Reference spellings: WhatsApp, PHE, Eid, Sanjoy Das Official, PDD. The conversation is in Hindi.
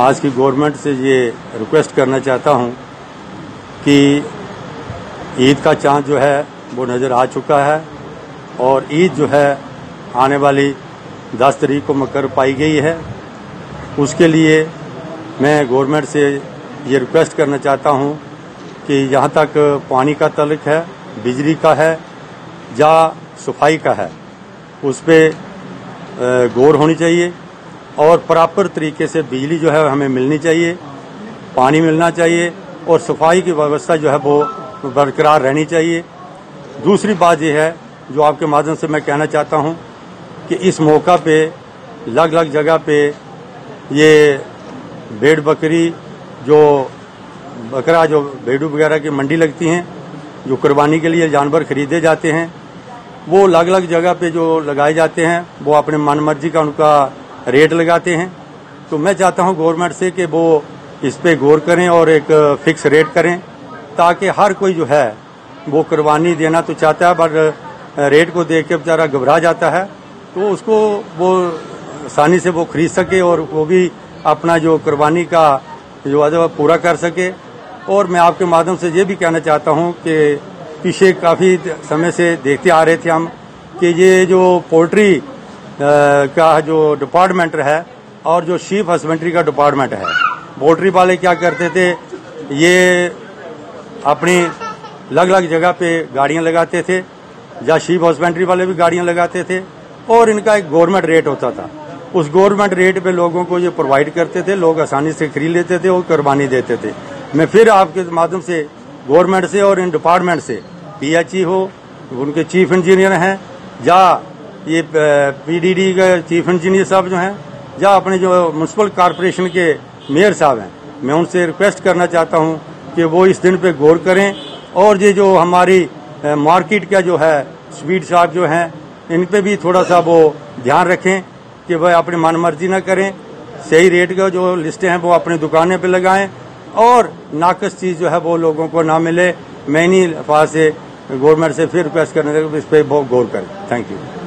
आज की गवर्नमेंट से ये रिक्वेस्ट करना चाहता हूं कि ईद का चांद जो है वो नज़र आ चुका है और ईद जो है आने वाली 10 तारीख को मुकर्रर पाई गई है। उसके लिए मैं गवर्नमेंट से ये रिक्वेस्ट करना चाहता हूं कि यहाँ तक पानी का तल्लुक़ है, बिजली का है या सफाई का है, उस पर गौर होनी चाहिए और प्रॉपर तरीके से बिजली जो है हमें मिलनी चाहिए, पानी मिलना चाहिए और सफाई की व्यवस्था जो है वो बरकरार रहनी चाहिए। दूसरी बात यह है जो आपके माध्यम से मैं कहना चाहता हूं कि इस मौका पे अलग अलग जगह पे ये भेड़ बकरी जो बकरा जो भेड़ू वगैरह की मंडी लगती हैं, जो कुर्बानी के लिए जानवर खरीदे जाते हैं, वो अलग अलग जगह पे जो लगाए जाते हैं वो अपने मन मर्जी का उनका रेट लगाते हैं। तो मैं चाहता हूं गवर्नमेंट से कि वो इस पे गौर करें और एक फिक्स रेट करें ताकि हर कोई जो है वो कुर्बानी देना तो चाहता है पर रेट को देख के बेचारा घबरा जाता है, तो उसको वो आसानी से वो खरीद सके और वो भी अपना जो कुर्बानी का जो अदा पूरा कर सके। और मैं आपके माध्यम से ये भी कहना चाहता हूँ कि पीछे काफ़ी समय से देखते आ रहे थे हम कि ये जो पोल्ट्री का जो डिपार्टमेंट है और जो शीप हस्बेंड्री का डिपार्टमेंट है, पोल्ट्री वाले क्या करते थे ये अपनी अलग अलग जगह पे गाड़ियाँ लगाते थे या शीप हस्बेंड्री वाले भी गाड़ियाँ लगाते थे और इनका एक गवर्नमेंट रेट होता था, उस गवर्नमेंट रेट पे लोगों को ये प्रोवाइड करते थे, लोग आसानी से खरीद लेते थे और कुर्बानी देते थे। मैं फिर आपके माध्यम से गवर्नमेंट से और इन डिपार्टमेंट से PHE हो उनके चीफ इंजीनियर हैं या ये PDD के चीफ इंजीनियर साहब जो हैं या अपने जो म्यूनसिपल कॉरपोरेशन के मेयर साहब हैं, मैं उनसे रिक्वेस्ट करना चाहता हूं कि वो इस दिन पे गौर करें और ये जो हमारी मार्केट का जो है स्वीट शॉप जो हैं इन पे भी थोड़ा सा वो ध्यान रखें कि वह अपनी मनमर्जी ना करें, सही रेट का जो लिस्टें हैं वो अपनी दुकानें पर लगाएँ और नाकस चीज़ जो है वो लोगों को ना मिले। मैं इन्हीं अल्फाज से गवर्नमेंट से फिर रिक्वेस्ट करने इस पर बहुत गौर करें। Thank you.